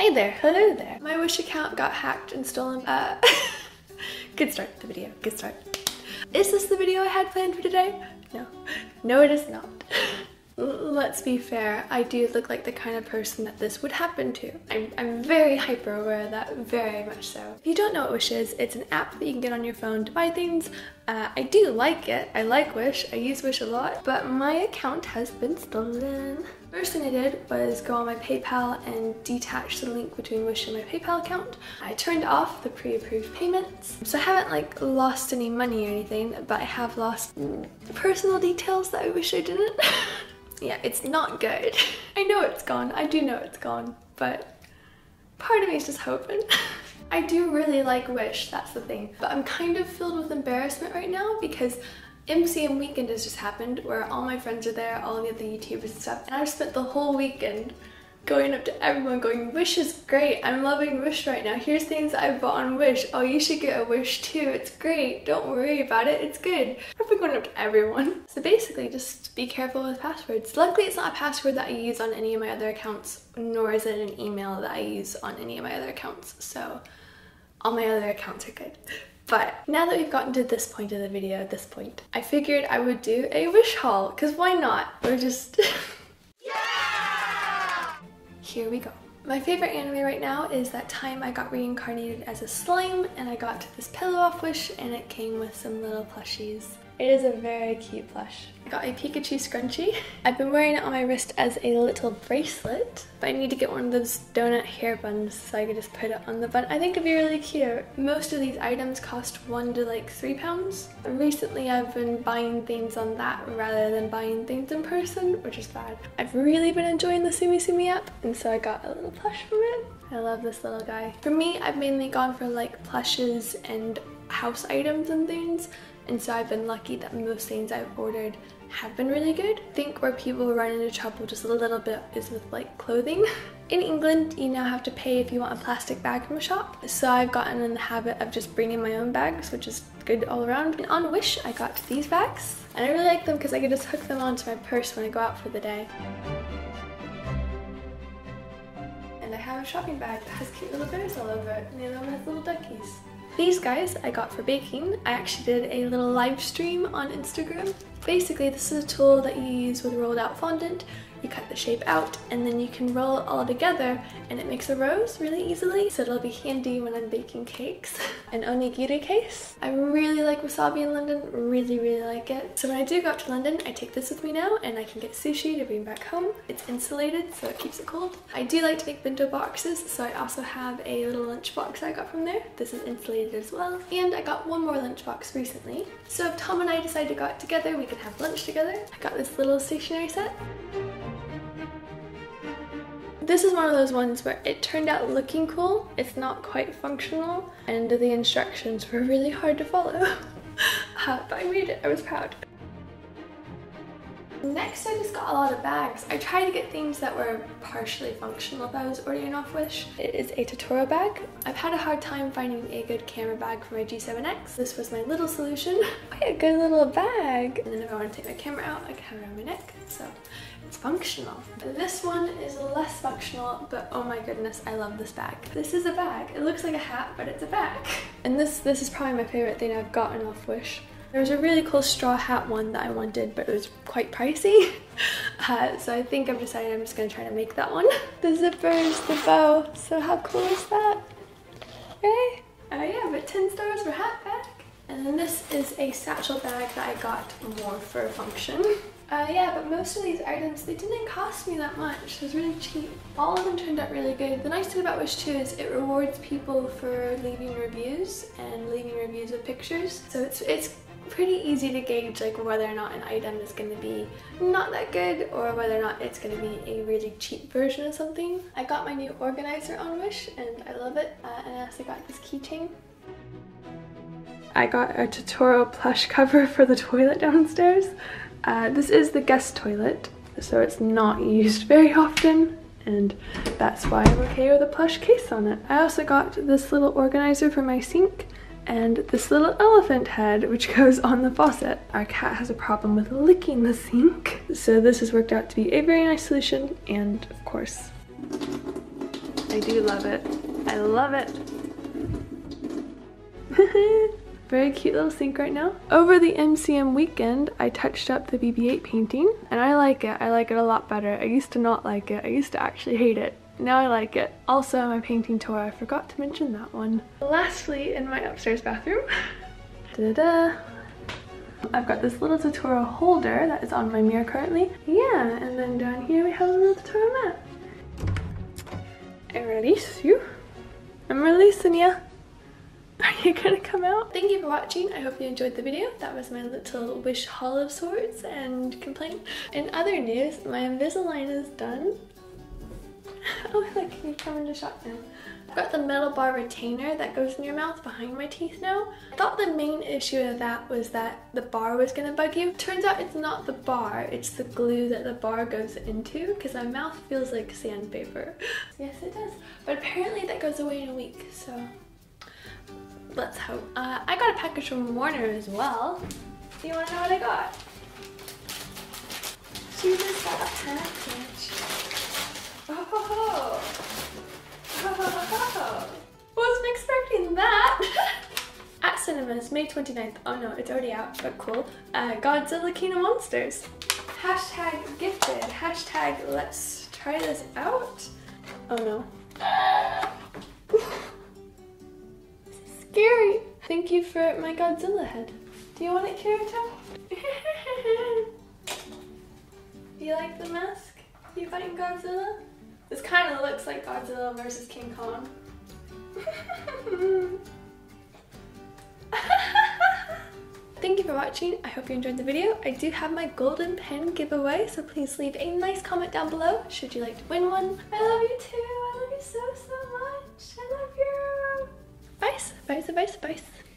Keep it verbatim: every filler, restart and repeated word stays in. Hey there, hello there. My Wish account got hacked and stolen. Uh, good start to the video, good start. Is this the video I had planned for today? No, no it is not. Let's be fair, I do look like the kind of person that this would happen to. I'm, I'm very hyper aware of that, very much so. If you don't know what Wish is, it's an app that you can get on your phone to buy things. Uh, I do like it, I like Wish, I use Wish a lot, but my account has been stolen. First thing I did was go on my PayPal and detach the link between Wish and my PayPal account. I turned off the pre-approved payments, so I haven't like lost any money or anything, but I have lost personal details that I wish I didn't. Yeah, it's not good. I know it's gone, I do know it's gone, but part of me is just hoping. I do really like Wish, that's the thing, but I'm kind of filled with embarrassment right now because M C M Weekend has just happened where all my friends are there, all the other YouTubers and stuff, and I've spent the whole weekend going up to everyone going, Wish is great, I'm loving Wish right now, here's things that I bought on Wish, oh you should get a Wish too, it's great, don't worry about it, it's good. I've been going up to everyone. So basically just be careful with passwords. Luckily it's not a password that I use on any of my other accounts, nor is it an email that I use on any of my other accounts, so all my other accounts are good. But now that we've gotten to this point of the video, at this point, I figured I would do a Wish haul, because why not? We're just... Here we go. My favorite anime right now is that time I got reincarnated as a slime and I got this pillow off Wish and it came with some little plushies. It is a very cute plush. I got a Pikachu scrunchie. I've been wearing it on my wrist as a little bracelet, but I need to get one of those donut hair buns so I can just put it on the bun. I think it'd be really cute. Most of these items cost one to like three pounds. Recently I've been buying things on that rather than buying things in person, which is bad. I've really been enjoying the Sumi Sumi app, and so I got a little plush from it. I love this little guy. For me, I've mainly gone for like plushes and house items and things. And so I've been lucky that most things I've ordered have been really good. I think where people run into trouble just a little bit is with like clothing. In England, you now have to pay if you want a plastic bag from a shop. So I've gotten in the habit of just bringing my own bags, which is good all around. And on Wish, I got these bags. And I really like them because I can just hook them onto my purse when I go out for the day. And I have a shopping bag that has cute little bears all over it. And the other one has little duckies. These guys I got for baking. I actually did a little live stream on Instagram. Basically, this is a tool that you use with rolled out fondant. You cut the shape out and then you can roll it all together and it makes a rose really easily, so it'll be handy when I'm baking cakes. An onigiri case. I really like wasabi in London, really really like it. So when I do go up to London, I take this with me now and I can get sushi to bring back home. It's insulated so it keeps it cold. I do like to make bento boxes, so I also have a little lunch box I got from there. This is insulated as well. And I got one more lunch box recently. So if Tom and I decide to go out together, we can have lunch together. I got this little stationery set. This is one of those ones where it turned out looking cool, it's not quite functional, and the instructions were really hard to follow. uh, but I made it, I was proud. Next, I just got a lot of bags. I tried to get things that were partially functional that I was ordering off Wish. It is a Totoro bag. I've had a hard time finding a good camera bag for my G seven X. This was my little solution. Quite a good little bag. And then if I want to take my camera out, I can have it around my neck. So. Functional. This one is less functional, but oh my goodness, I love this bag. This is a bag. It looks like a hat, but it's a bag. And this this is probably my favorite thing I've gotten off Wish. There was a really cool straw hat one that I wanted, but it was quite pricey. Uh, so I think I've decided I'm just going to try to make that one. The zippers, the bow. So how cool is that? Right? Oh yeah, but ten stars for hat bag. And then this is a satchel bag that I got more for function. Uh, yeah, but most of these items, they didn't cost me that much. It was really cheap. All of them turned out really good. The nice thing about Wish too is it rewards people for leaving reviews and leaving reviews with pictures. So it's it's pretty easy to gauge like whether or not an item is going to be not that good or whether or not it's going to be a really cheap version of something. I got my new organizer on Wish and I love it. Uh, and I also got this keychain. I got a Totoro plush cover for the toilet downstairs. Uh, this is the guest toilet, so it's not used very often, and that's why I'm okay with a plush case on it. I also got this little organizer for my sink, and this little elephant head which goes on the faucet. Our cat has a problem with licking the sink, so this has worked out to be a very nice solution, and of course... I do love it. I love it. Very cute little sink right now. Over the M C M weekend, I touched up the B B eight painting, and I like it. I like it a lot better. I used to not like it. I used to actually hate it. Now I like it. Also, my painting tour, I forgot to mention that one. Lastly, in my upstairs bathroom, da-da-da, I've got this little Totoro holder that is on my mirror currently. Yeah, and then down here we have a little Totoro mat. I release you. I'm releasing you. Are you gonna come out? Thank you for watching. I hope you enjoyed the video. That was my little wish haul of sorts and complaint. In other news, my Invisalign is done. Oh, look, you come in the shop now. I've got the metal bar retainer that goes in your mouth behind my teeth now. I thought the main issue of that was that the bar was gonna bug you. Turns out it's not the bar, it's the glue that the bar goes into, because my mouth feels like sandpaper. Yes, it does. But apparently that goes away in a week, so let's hope. Uh, I got a package from Warner as well. Do you wanna know what I got? She just got a package. Oh, oh, oh, oh, oh. Wasn't expecting that! At cinemas, May twenty-ninth. Oh no, it's already out, but cool. Uh, Godzilla King of Monsters. Hashtag gifted. Hashtag let's try this out. Oh no. This is scary. Thank you for my Godzilla head. Do you want it, Kirito? Do you like the mask? You fighting Godzilla? This kind of looks like Godzilla versus King Kong. Thank you for watching. I hope you enjoyed the video. I do have my golden pen giveaway, so please leave a nice comment down below should you like to win one. I love you too. I love you so, so much. I love you. Bye, bye, bye, bye.